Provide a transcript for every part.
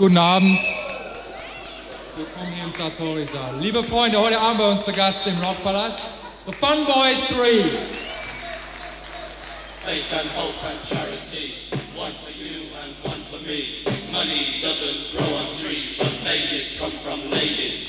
Guten Abend. Willkommen hier im Sartori-Saal. Liebe Freunde, heute Abend bei uns zu Gast im Rockpalast, The Fun Boy Three. Faith and hope and charity, one for you and one for me. Money doesn't grow on trees, but ladies come from ladies.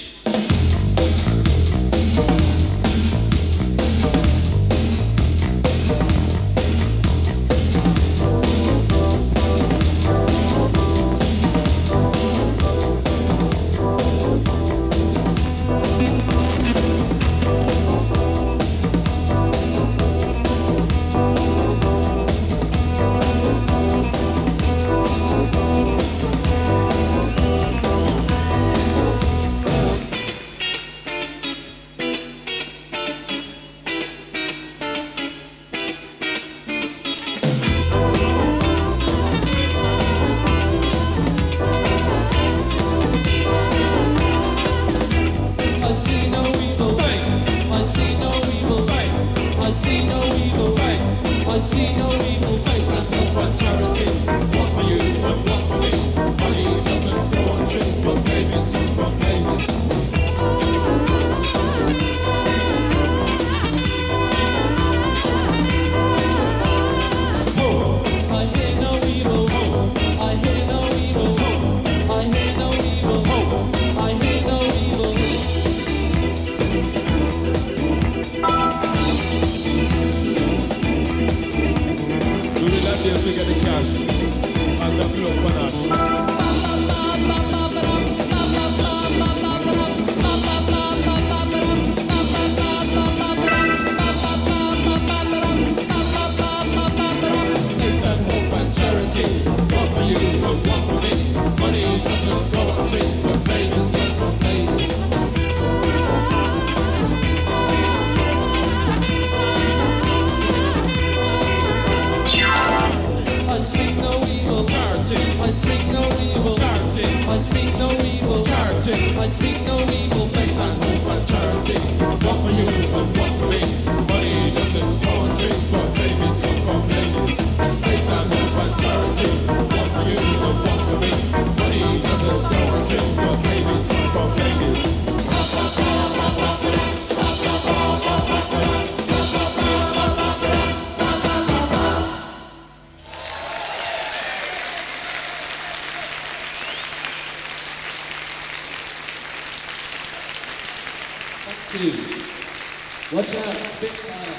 Watch out, spitfire.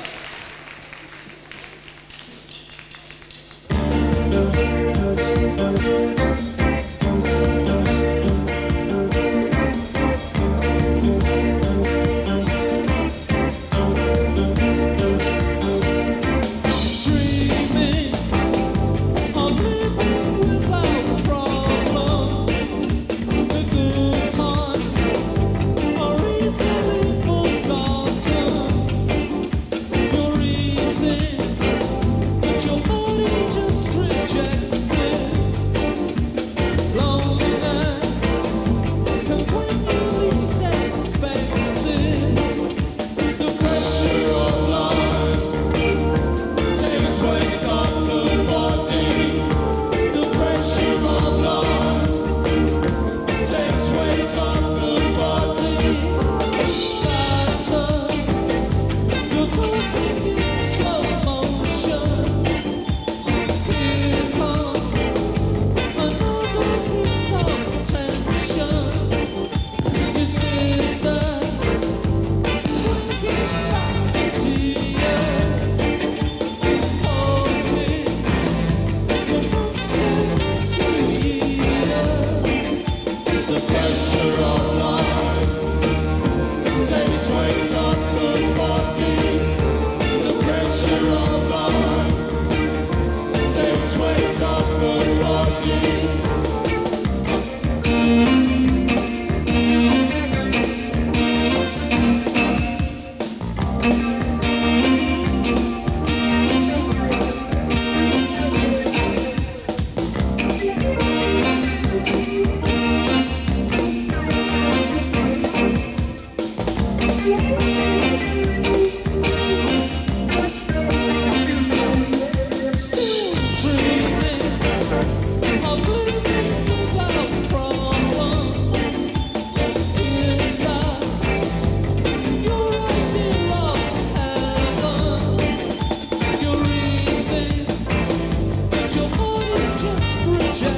Still dreaming of Start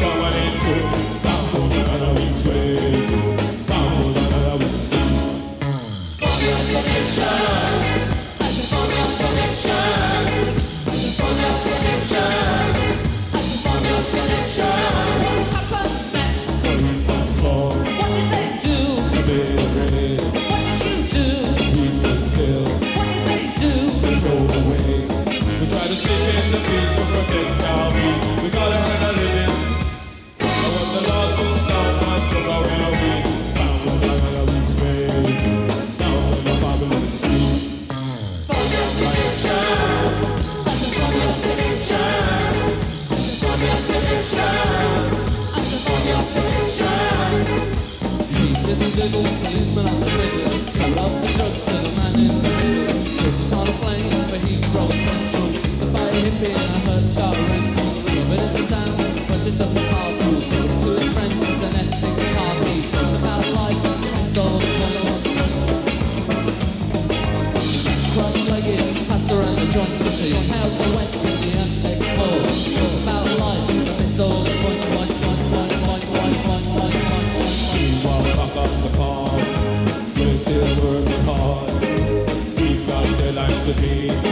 coming into, down to the other way. table, a policeman on the river, sell out the drugs to the man in the middle. Put it on a plane, but he drove central to buy a hippie and a herd scar rental. Love it at the town, put it up a parcel, sold it to his friends at an ethnic party. Talked about life and stole the girls. Cross-legged, passed around the drum to see how the West Indian explored. Talked about life and they stole the bunch of white. We walk up on the farm, we're still working hard. We've got their lives to lead,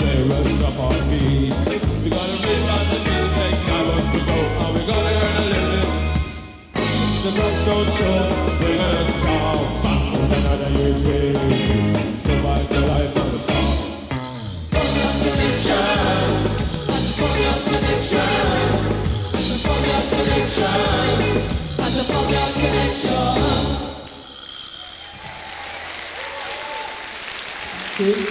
they're rushed up our feet. We gotta live on the bill, takes time up to go, and we gotta earn a living. The roads don't show, we're gonna starve, but another year's wage, provide the life on the farm. Fuck your connection, fuck your connection, fuck your connection. The Popular Connection. Thank you.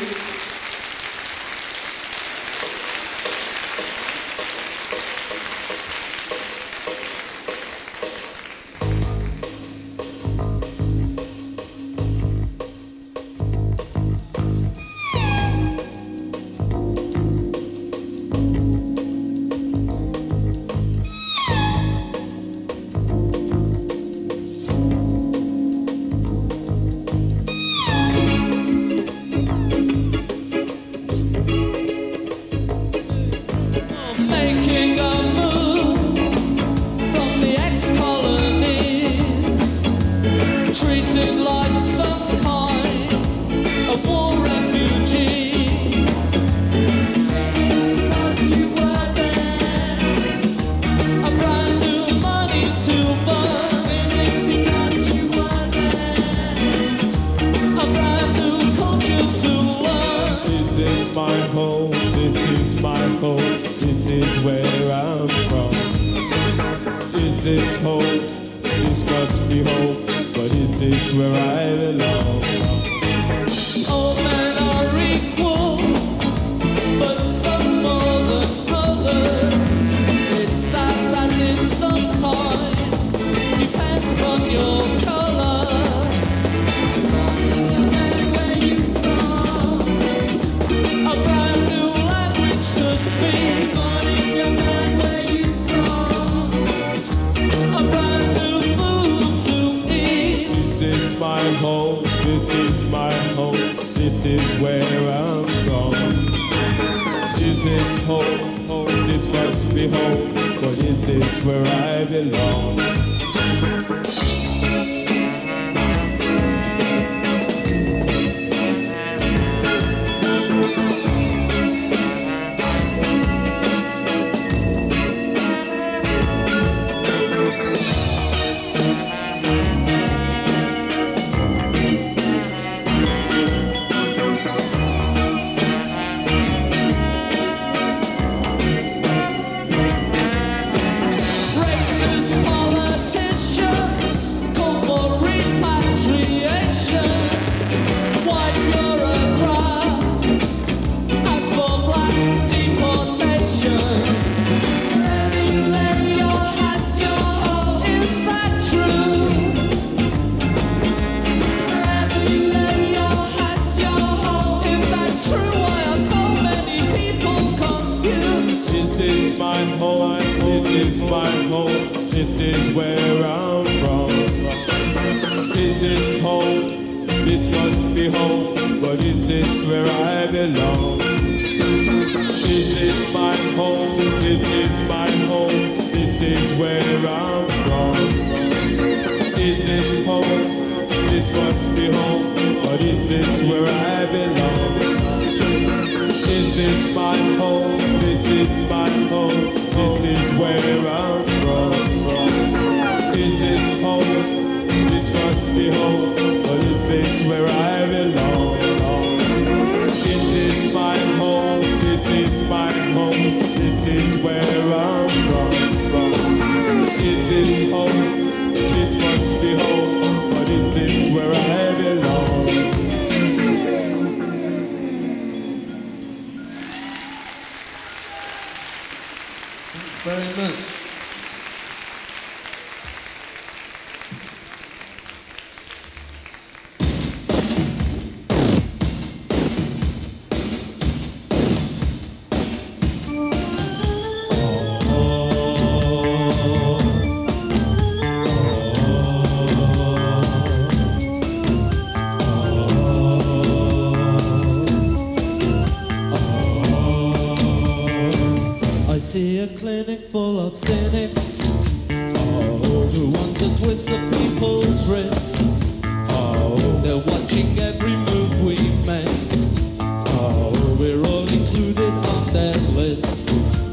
eyes. Oh, they're watching every move we make. Oh, we're all included on their list.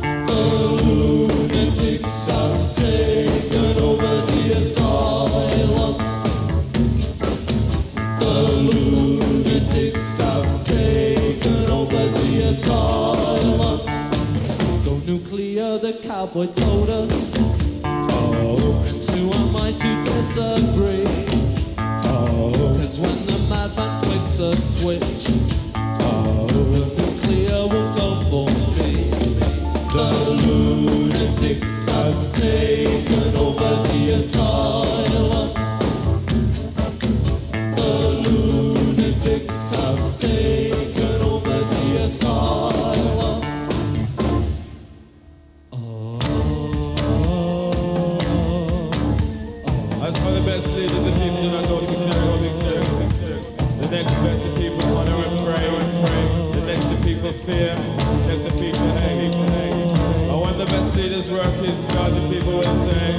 The lunatics are taken over the asylum. The lunatics are taken over the asylum. Go nuclear, the cowboy told us. And who am I to disagree? Oh, cause when the madman flicks a switch, oh, the nuclear will go for me. The lunatics have taken over the asylum. The lunatics have taken over the asylum. That's for the best leaders and people do not go to exist. The next best of people honor and praise. The next of people fear. The next of people hate. I want the best leaders' work is God the people will say.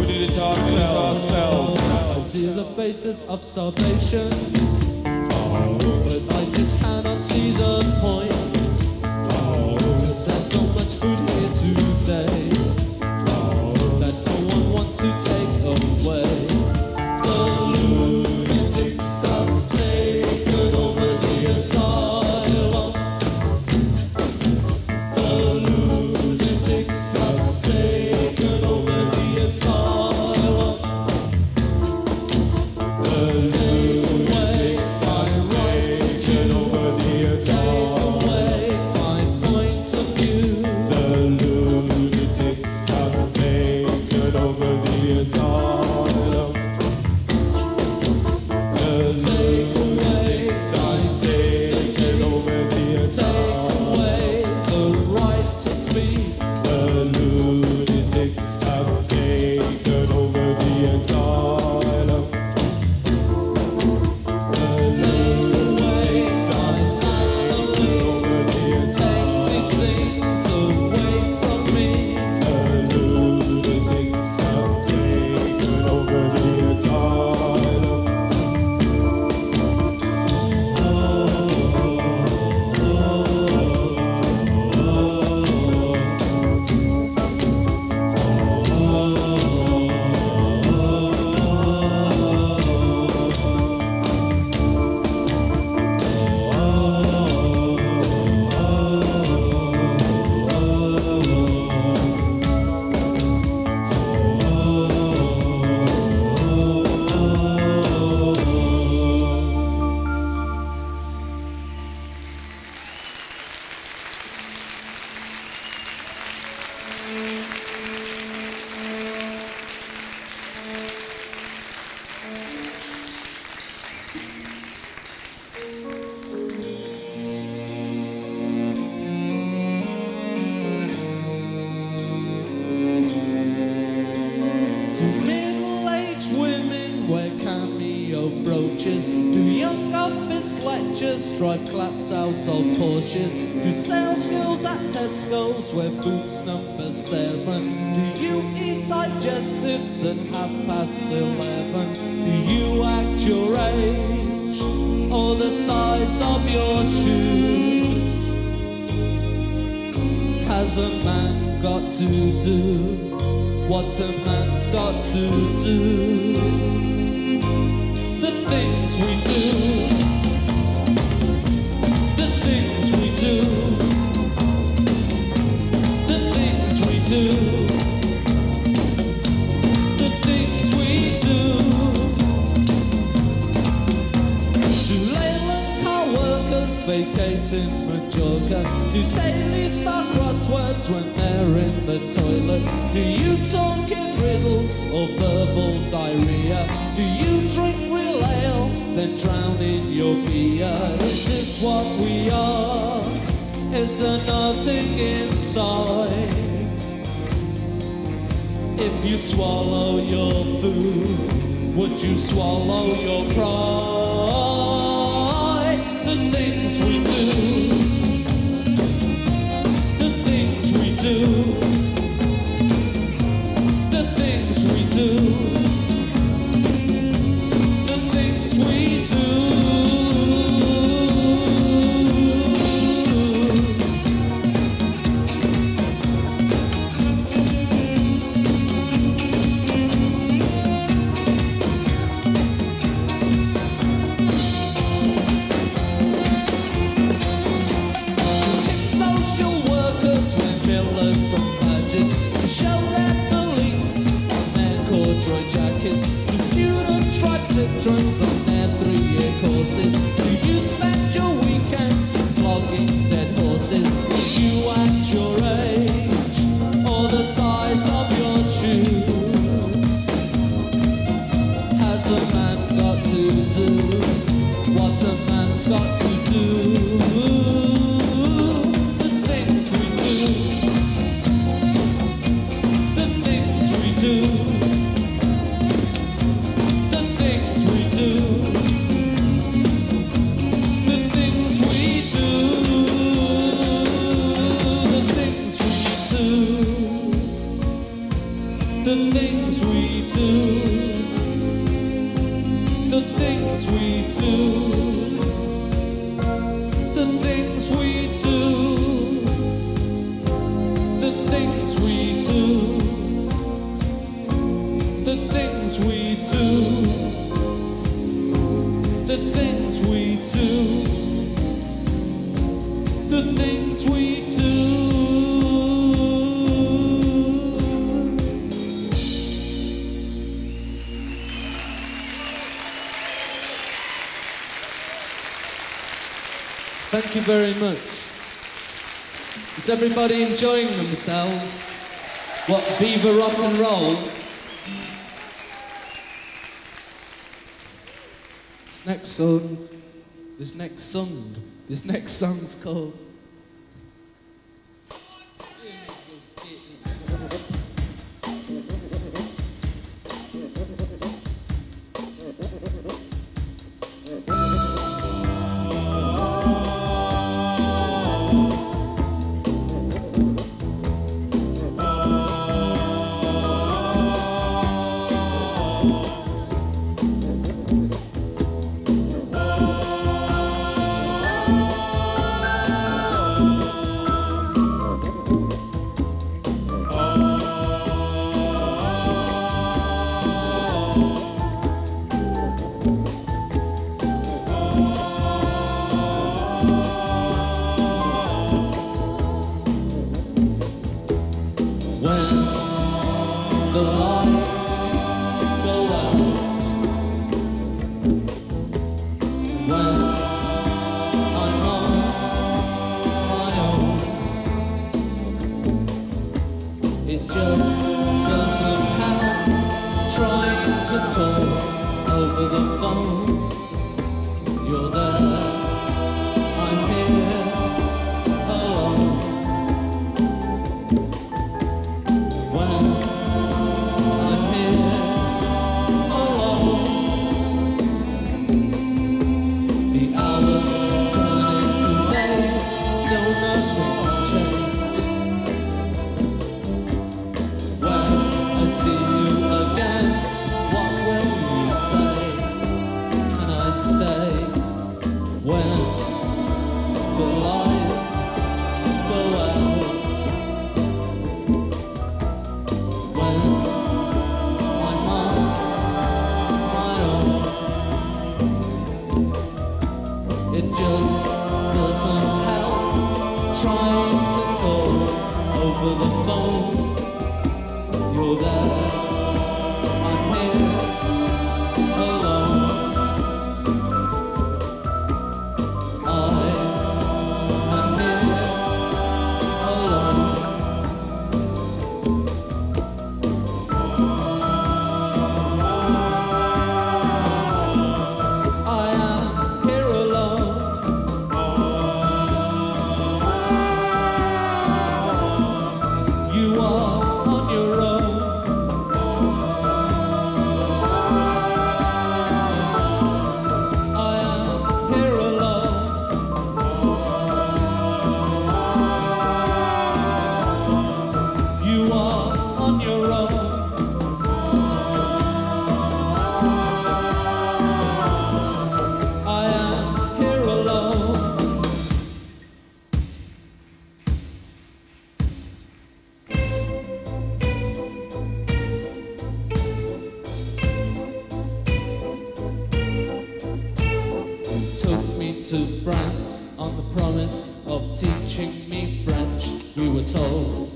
We did it ourselves. I see the faces of starvation. Oh, but I just cannot see the point. Oh, cause there's so much food here today. To take away. The lunatics have taken over the asylum. The lunatics have taken over the asylum. The lunatics have taken over the asylum. Do sales girls at Tesco's wear boots number 7? Do you eat digestives at 11:30? Do you act your age or the size of your shoes? Has a man got to do what a man's got to do? The things we do. Vacating Majorca. Do daily star crosswords when they're in the toilet? Do you talk in riddles or verbal diarrhea? Do you drink real ale, then drown in your beer? Is this what we are? Is there nothing inside? If you swallow your food, would you swallow your pride? The things we do, the things we do, the things we do. The student stripes and drums on their three-year courses. Do you spend your weekends flogging dead horses? Do you at your age or the size of your shoes? Has a man got to do what a man's got to do? The things we do, the things we do. The things we do, the things we do, the things we do, the things we do, the things we do, the things we do. Thank you very much. Is everybody enjoying themselves? What, Viva Rock and Roll? This next song's called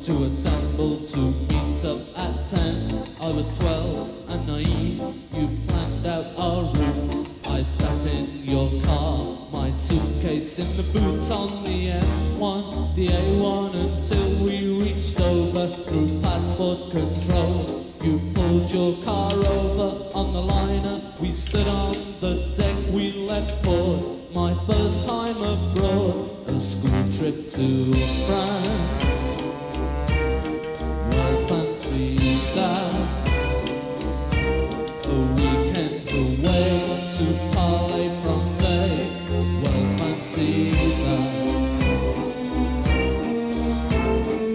to assemble to meet up at 10. I was 12 and naive. You planned out our route. I sat in your car, my suitcase in the boot on the M1, the A1 until we reached over through passport control. You pulled your car over on the liner. We stood on the deck, we left port. My first time abroad, a school trip to France. Well, fancy that. A weekend away to Palais-Français. Well, fancy that.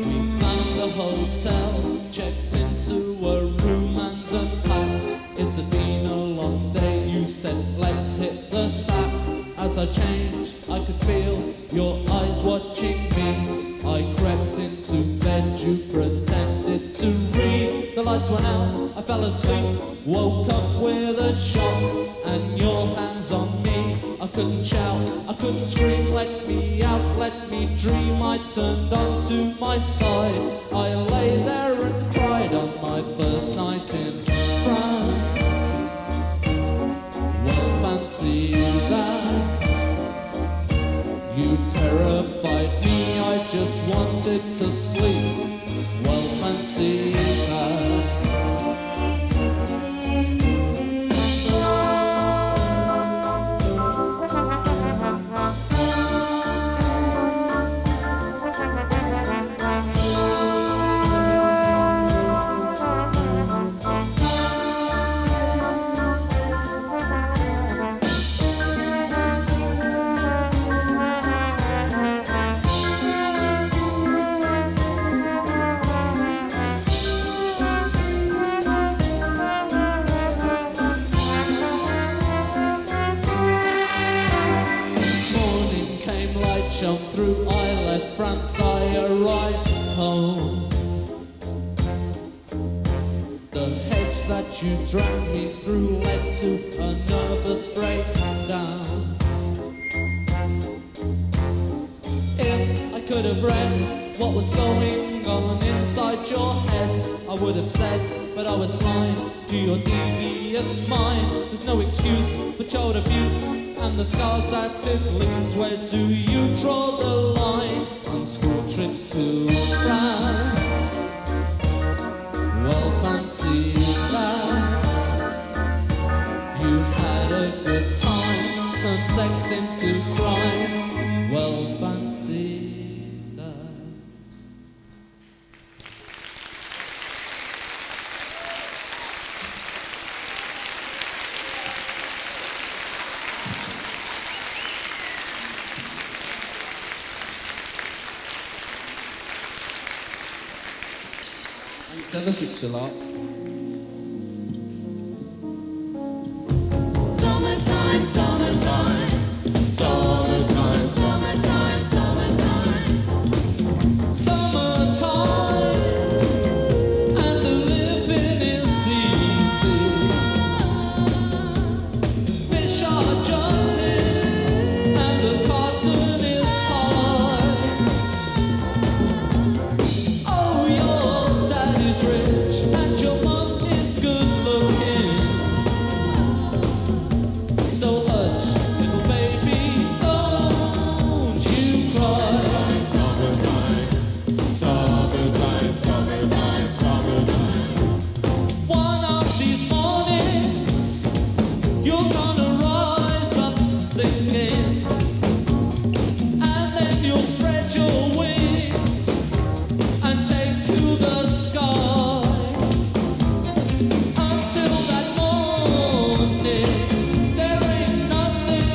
We found a hotel, checked into a room and unpacked. It's been a long day, you said let's hit the sack. As I changed, I could feel your eyes watching me. I crept into bed, you pretended to read. The lights went out, I fell asleep. Woke up with a shock, and your hands on me. I couldn't shout, I couldn't scream. Let me out, let me dream. I turned onto my side. I lay there and cried on my first night in France. Well, fancy that. You terrified me, I just wanted to sleep. Well, fancy that. You dragged me through, led to a nervous breakdown. If I could have read what was going on inside your head, I would have said, but I was blind to your devious mind. There's no excuse for child abuse and the scars that it leaves. Where do you draw the line on school trips to France? Well, fancy that. You had a good time, turned sex into crime. Well, fancy that. Send us it, Shalot. Summertime, summertime, summertime, summertime, summertime, summertime, and the living is easy. Fish are jolly, and the cotton is high. And your mum is good looking. So hush, little baby, don't you cry. Summertime, summertime, summertime, summertime. One of these mornings, you're gonna rise up singing, and then you'll spread your wings and take to the sky. Till that morning, there ain't nothing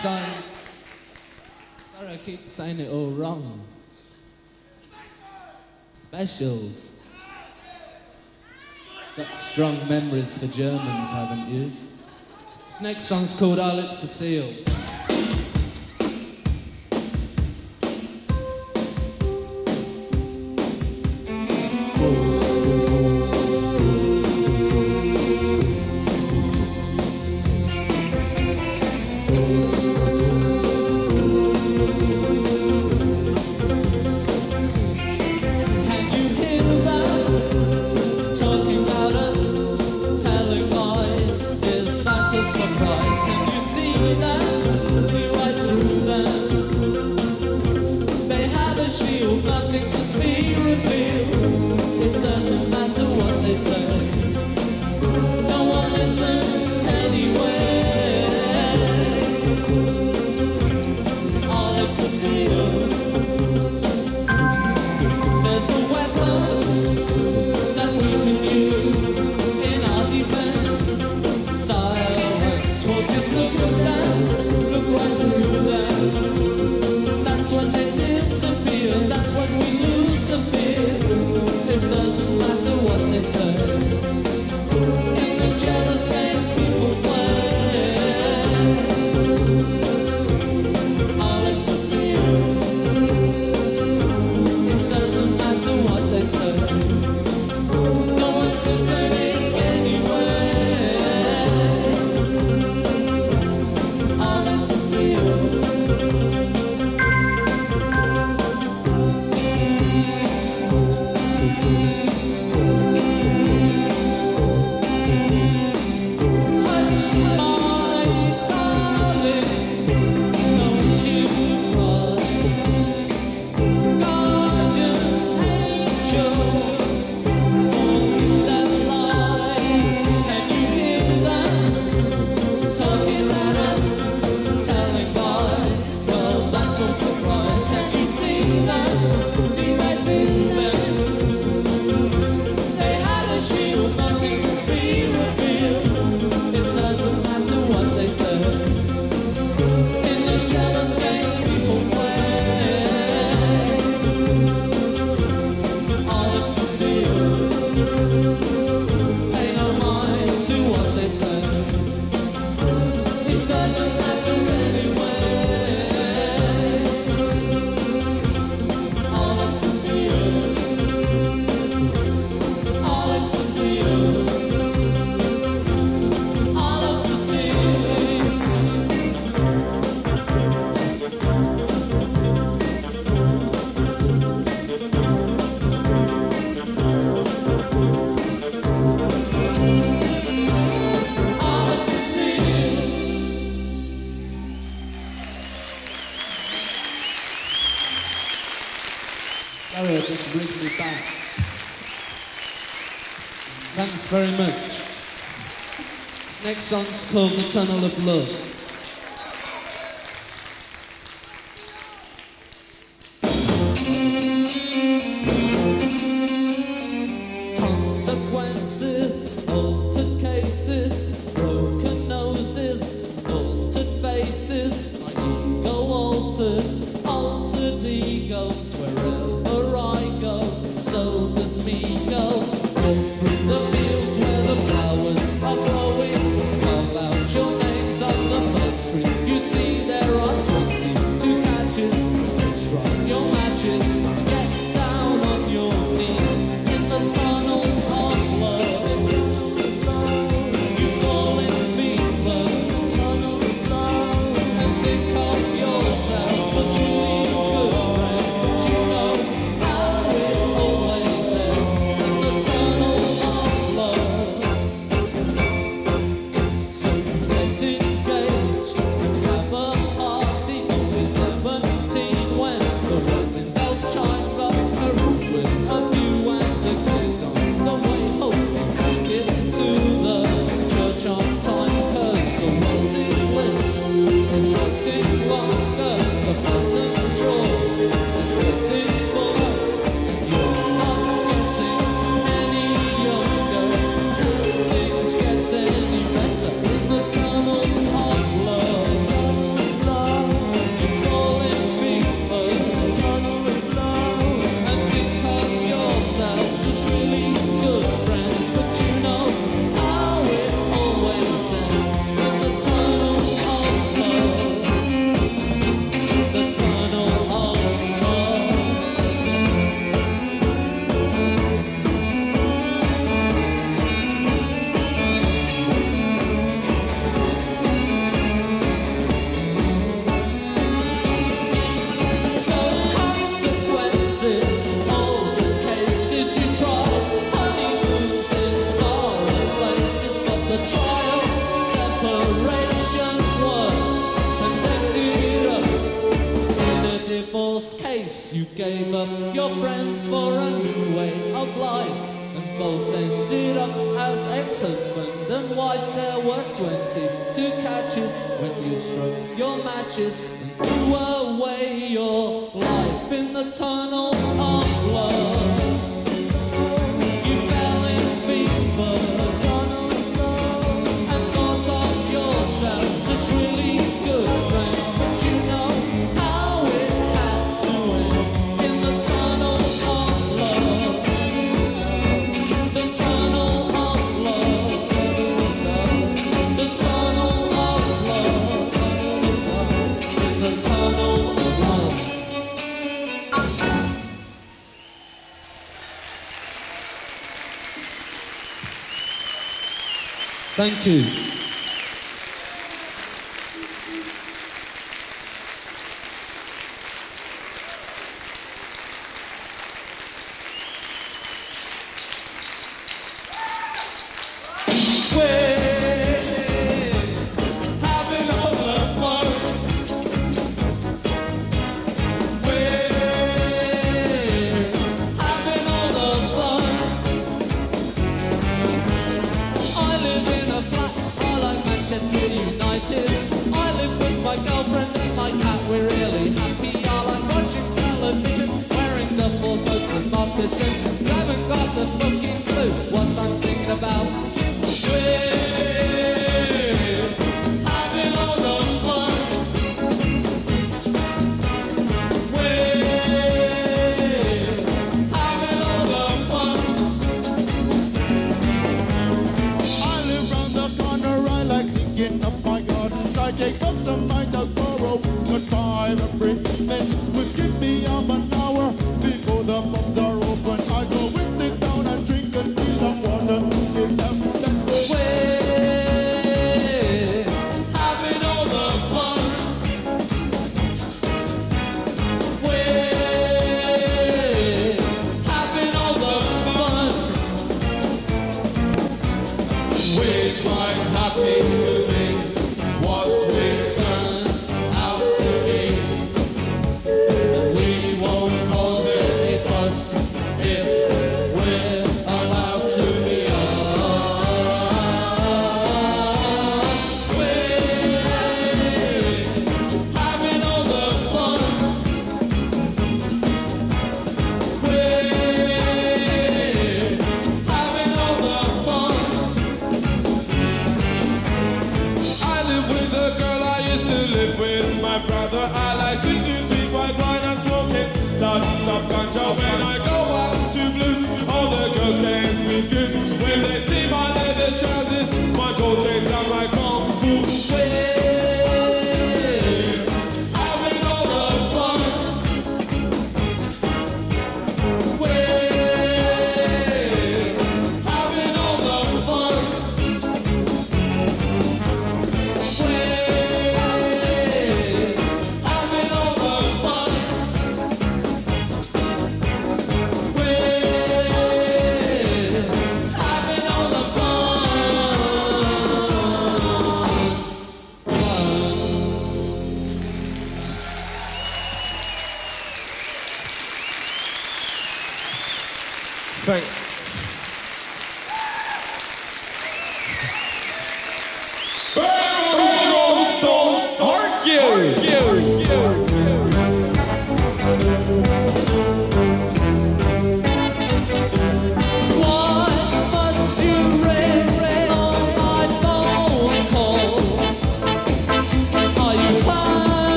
Sorry, I keep saying it all wrong. Specials. Got strong memories for Germans, haven't you? This next song's called Our Lips Are Sealed. Thanks very much. This next song's called The Tunnel of Love. When you struck your matches and threw away your Thank you.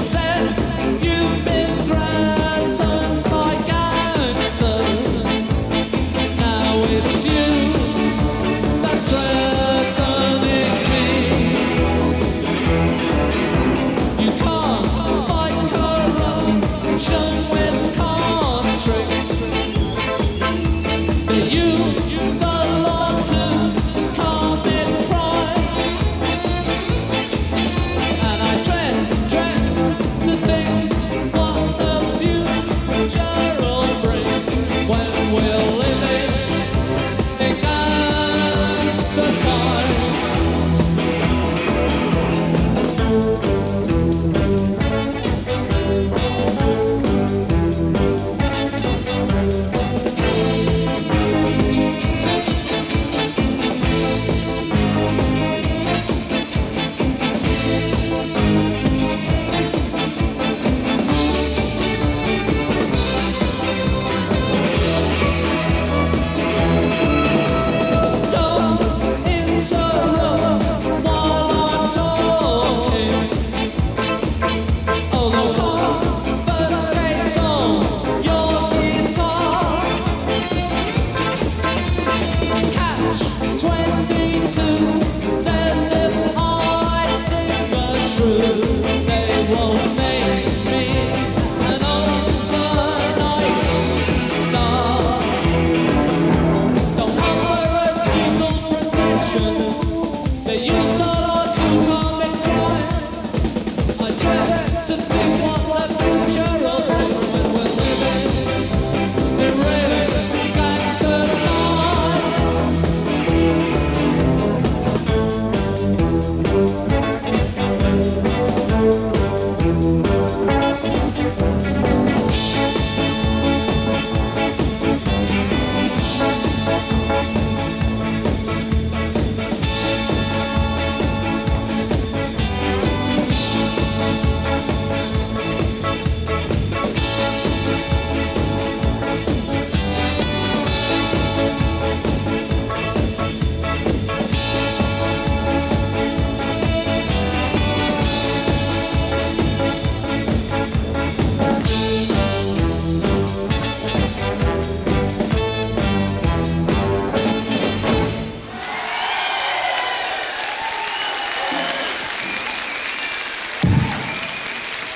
Said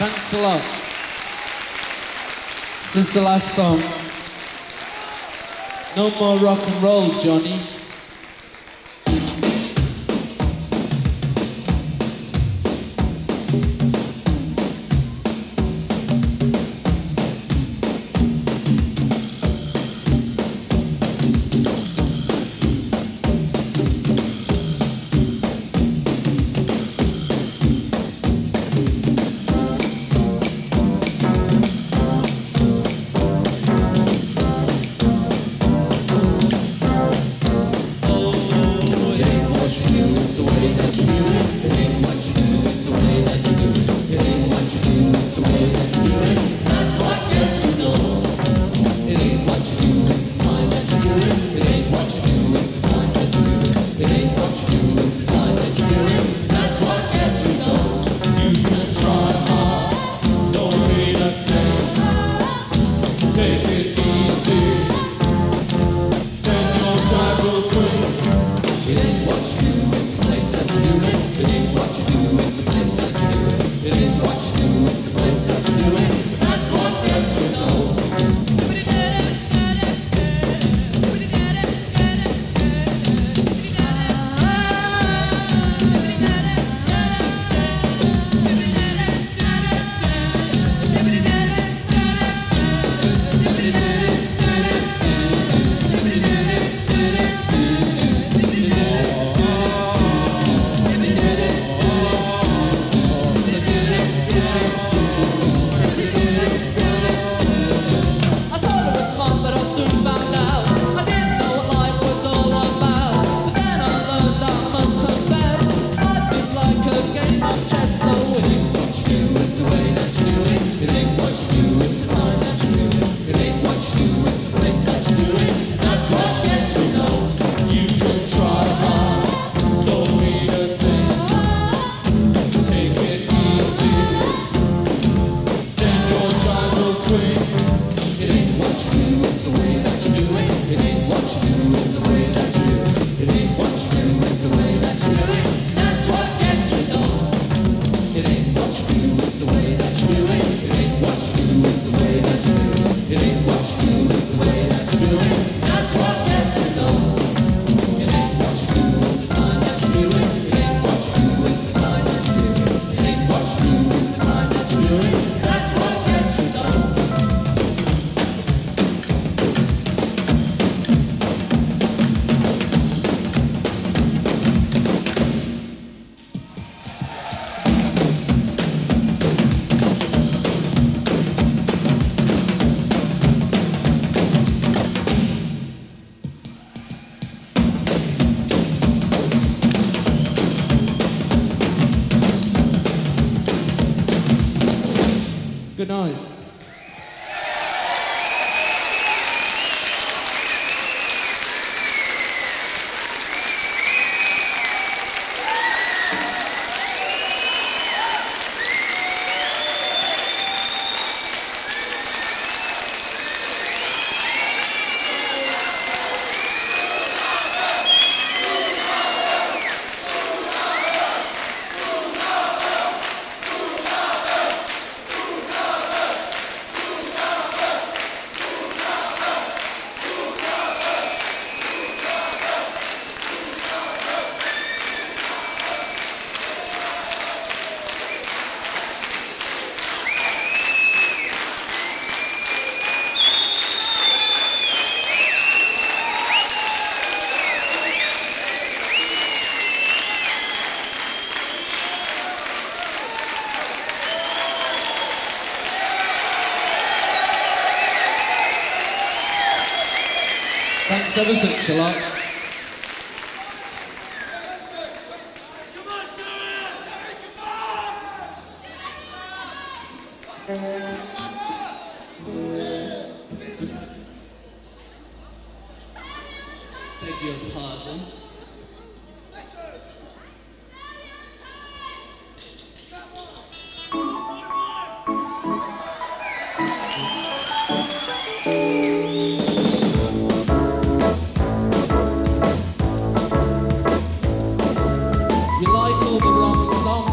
Thanks a lot. This is the last song. No more rock and roll, Johnny. Good night. Thanks ever such a lot. Beg your pardon. You like all the wrong songs.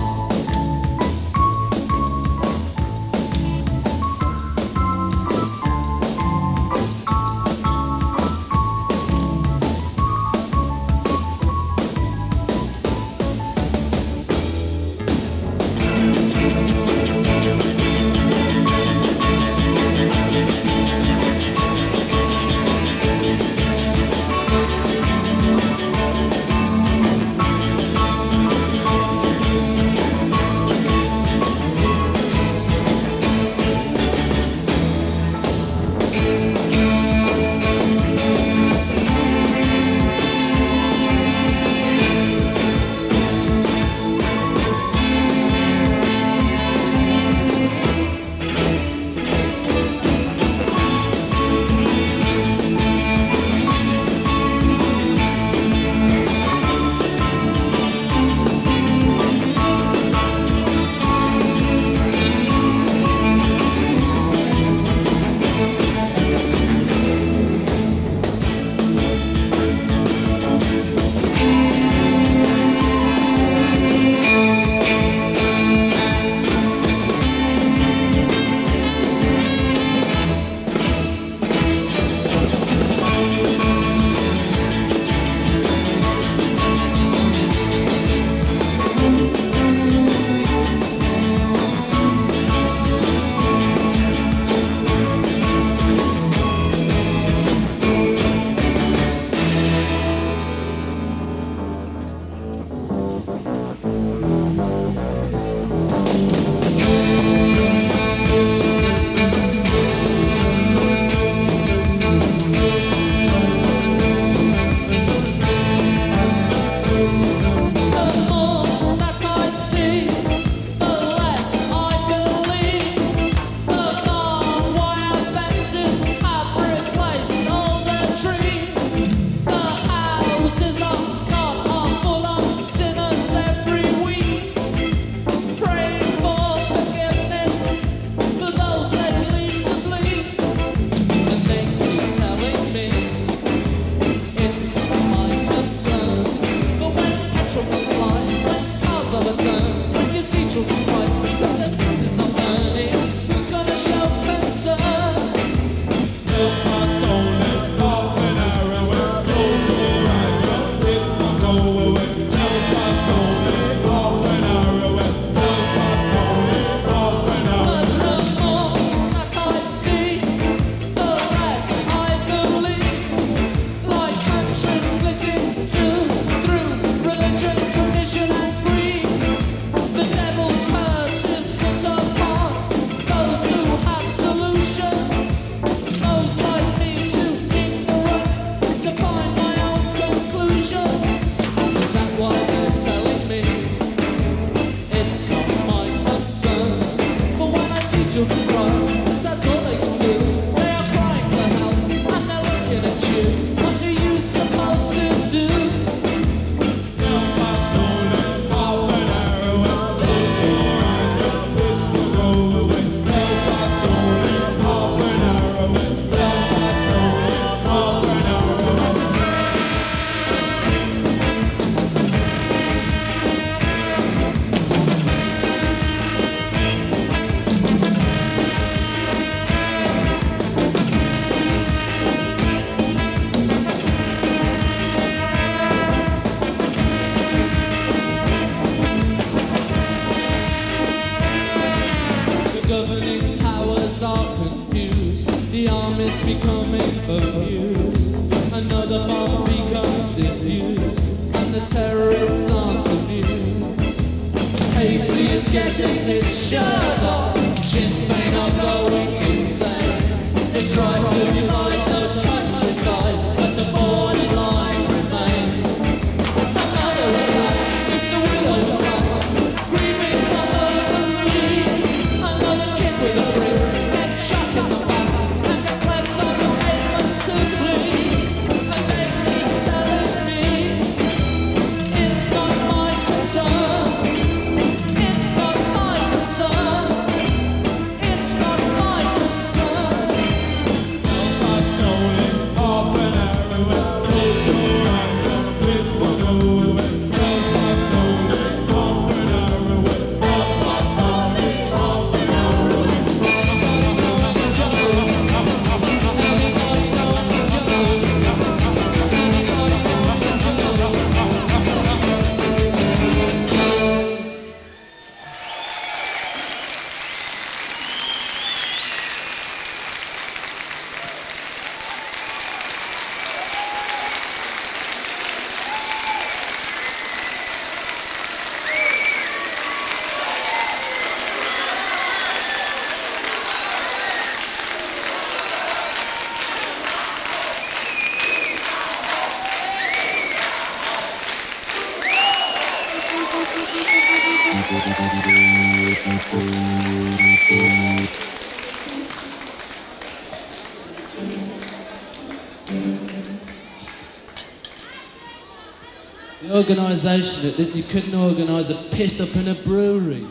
Organisation at Disney couldn't organise a piss up in a brewery.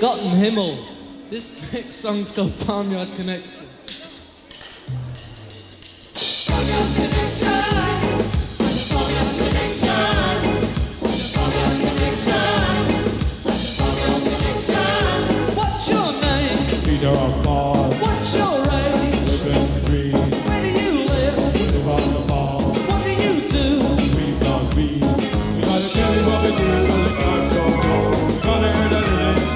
Gott im Himmel. This next song's called Barnyard Connection. What's your name? Peter O'Barr. What's your age? Where do you live? What do you do? We don't be. We gotta tell you what we do. We gotta show you. We gotta hear the lyrics.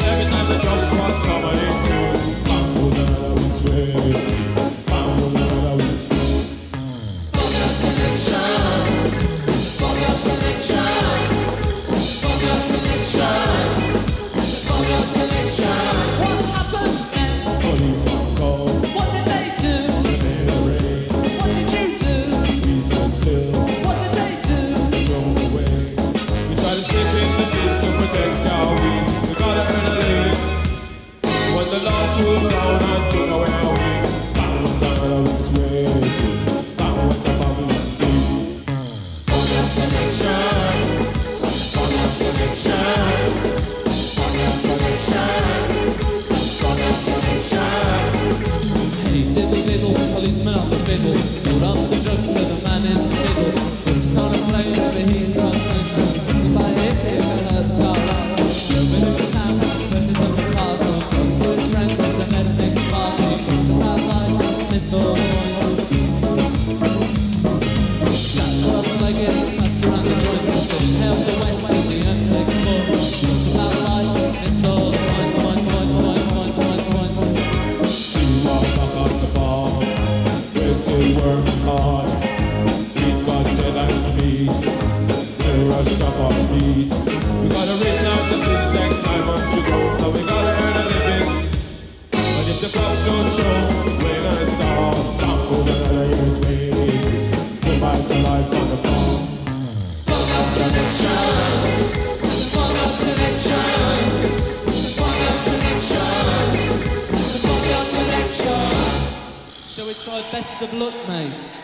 Every time the drugs come, come on in too. Mambo that I was with. Mambo that I was with. Barnyard Connection. Barnyard Connection. Barnyard Connection. Barnyard Connection. What happened then? Police won't call. What did they do? They made a raid. What did you do? We stood still. What did they do? They drove away. We tried to slip in the kids to protect our weed. We gotta earn a living. When the laws rolled down and took away our weed, found out its wages. Found out the family's feet. Barnyard Connection. Barnyard Connection. Barnyard Connection. of the drugs for the man in the middle. It's not a place for the heat of sunshine. Buy it if it hurts, got like you've been in the town, but it's on the parcel. Some boys' friends in the head make a party. The bad line, missed all the points. Sat cross-legged, passed around the joints. So held the west in the end next door. The bad line, missed all the points. They work hard, we've got deadlines to meet, they're rushed off our feet. We gotta written out the fintechs 9 months ago, but we gotta earn a living. But if the clubs don't show, when I start, I'm over the years, ways, go back to life on the farm. Fun Up Connection, the Fun Up Connection, the Fun Up Connection, the Fun Up Connection. Shall we try best of luck, mate?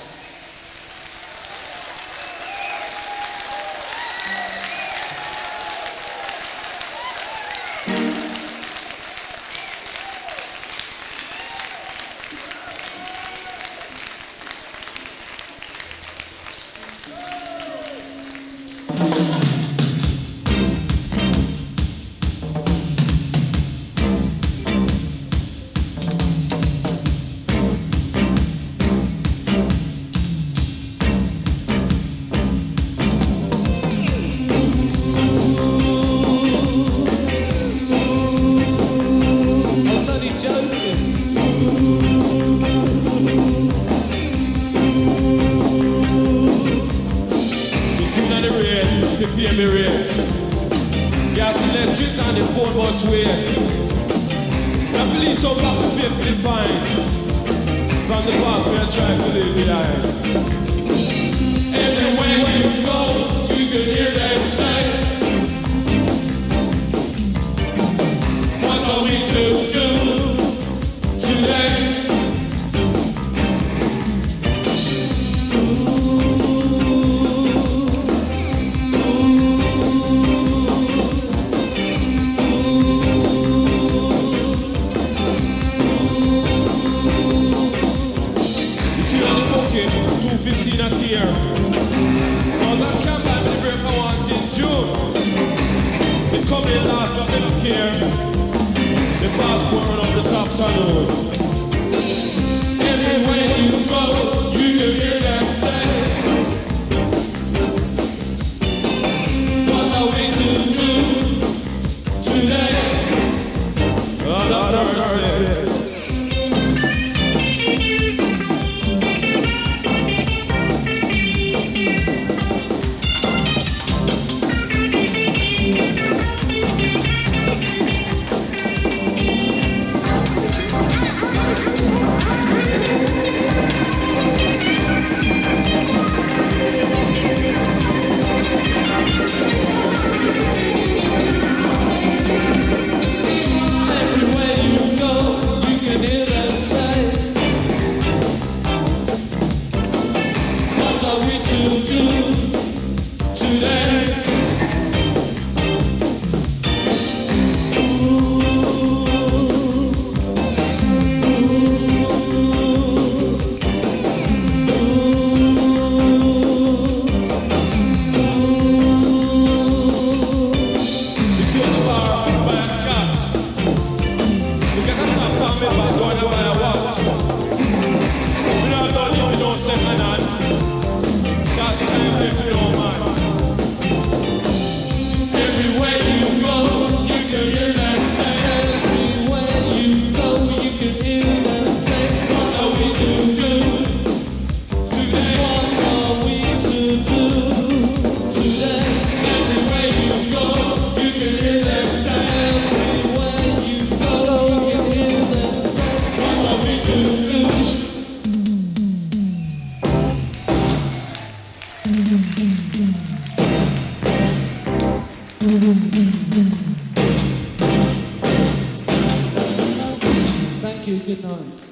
Thank you, good night.